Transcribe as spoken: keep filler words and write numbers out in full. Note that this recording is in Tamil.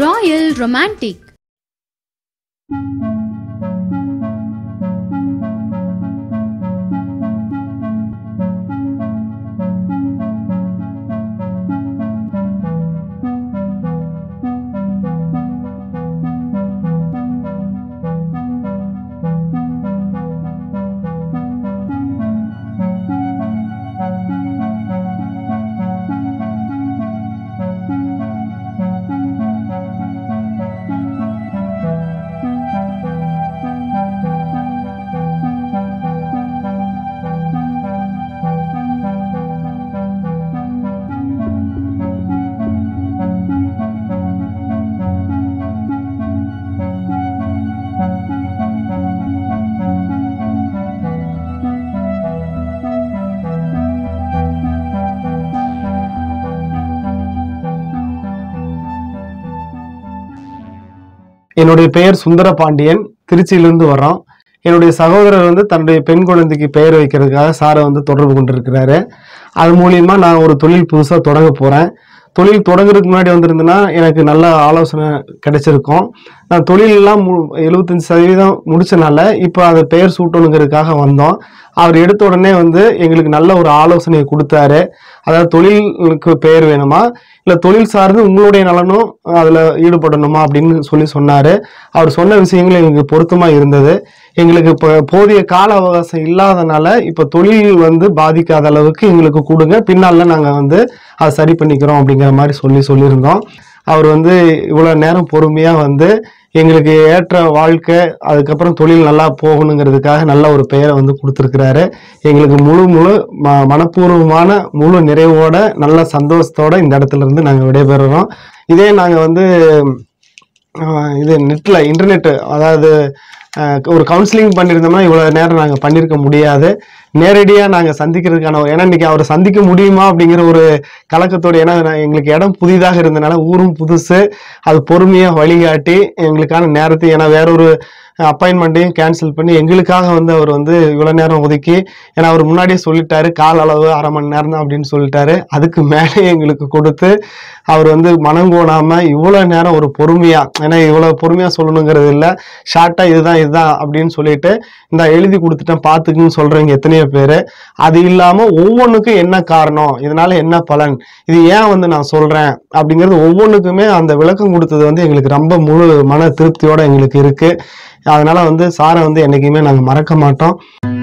Royal Romantic. என்னுடைய பெயர் சுந்தர பாண்டியன், திருச்சியிலிருந்து வர்றோம். என்னுடைய சகோதரர் வந்து தன்னுடைய பெண் குழந்தைக்கு பெயர் வைக்கிறதுக்காக சாரை வந்து தொடர்பு கொண்டிருக்கிறாரு. அது மூலியமா நான் ஒரு தொழில் புதுசாக தொடங்க போகிறேன். தொழில் தொடங்குறதுக்கு முன்னாடி வந்திருந்தேன்னா எனக்கு நல்ல ஆலோசனை கிடைச்சிருக்கும். நான் தொழிலெல்லாம் மு எழுபத்தஞ்சு சதவீதம் முடிச்சனால இப்போ அதை பெயர் சூட்டணுங்கிறதுக்காக வந்தோம். அவர் எடுத்த உடனே வந்து எங்களுக்கு நல்ல ஒரு ஆலோசனையை கொடுத்தாரு. அதாவது தொழிலுக்கு பெயர் வேணுமா இல்லை தொழில் சார்ந்து உங்களுடைய நலனும் அதில் ஈடுபடணுமா அப்படின்னு சொல்லி சொன்னார். அவர் சொன்ன விஷயங்கள் எங்களுக்கு பொருத்தமாக இருந்தது. எங்களுக்கு இப்போ போதிய கால அவகாசம் இல்லாதனால இப்போ தொழில் வந்து பாதிக்காத அளவுக்கு எங்களுக்கு கொடுங்க, பின்னால் நாங்கள் வந்து அதை சரி பண்ணிக்கிறோம் அப்படிங்கிற மாதிரி சொல்லி சொல்லியிருந்தோம். அவர் வந்து இவ்வளோ நேரம் பொறுமையாக வந்து எங்களுக்கு ஏற்ற வாழ்க்கை, அதுக்கப்புறம் தொழில் நல்லா போகணுங்கிறதுக்காக நல்ல ஒரு பெயரை வந்து கொடுத்துருக்கிறாரு. எங்களுக்கு முழு முழு ம மனப்பூர்வமான முழு நிறைவோட நல்ல சந்தோஷத்தோட இந்த இடத்துல இருந்து நாங்கள் விடைபெறுகிறோம். இதே நாங்கள் வந்து இது நெட்டில் இன்டர்நெட்டு அதாவது ஒரு கவுன்சிலிங் பண்ணியிருந்தோம்னா இவ்வளோ நேரம் நாங்கள் பண்ணியிருக்க முடியாது. நேரடியாக நாங்கள் சந்திக்கிறதுக்கான ஏன்னா இன்றைக்கி அவரை சந்திக்க முடியுமா அப்படிங்கிற ஒரு கலக்கத்தோடு, ஏன்னா எங்களுக்கு இடம் புதிதாக இருந்தனால ஊரும் புதுசு, அது பொறுமையாக வழிகாட்டி எங்களுக்கான நேரத்தை ஏன்னா வேறொரு அப்பாயின்மெண்ட்டையும் கேன்சல் பண்ணி எங்களுக்காக வந்து அவர் வந்து இவ்வளோ நேரம் ஒதுக்கி, ஏன்னா அவர் முன்னாடியே சொல்லிட்டாரு கால அளவு அரை மணி நேரம் தான் அப்படின்னு சொல்லிட்டாரு. அதுக்கு மேலே எங்களுக்கு கொடுத்து அவர் வந்து மனங்கோணாமல் இவ்வளோ நேரம் ஒரு பொறுமையாக, ஏன்னா இவ்வளோ பொறுமையாக சொல்லணுங்கிறது இல்லை, ஷார்ட்டாக இதுதான் இதுதான் அப்படின்னு சொல்லிட்டு இந்த எழுதி கொடுத்துட்டேன் பார்த்துக்குன்னு சொல்கிறவங்க எத்தனையோ பேர். அது இல்லாமல் ஒவ்வொன்றுக்கும் என்ன காரணம், இதனால் என்ன பலன், இது ஏன் வந்து நான் சொல்கிறேன் அப்படிங்கிறது ஒவ்வொன்றுக்குமே அந்த விளக்கம் கொடுத்தது வந்து எங்களுக்கு ரொம்ப முழு மன திருப்தியோடு எங்களுக்கு இருக்குது. அதனால வந்து சாரை வந்து என்னைக்குமே நாங்கள் மறக்க மாட்டோம்.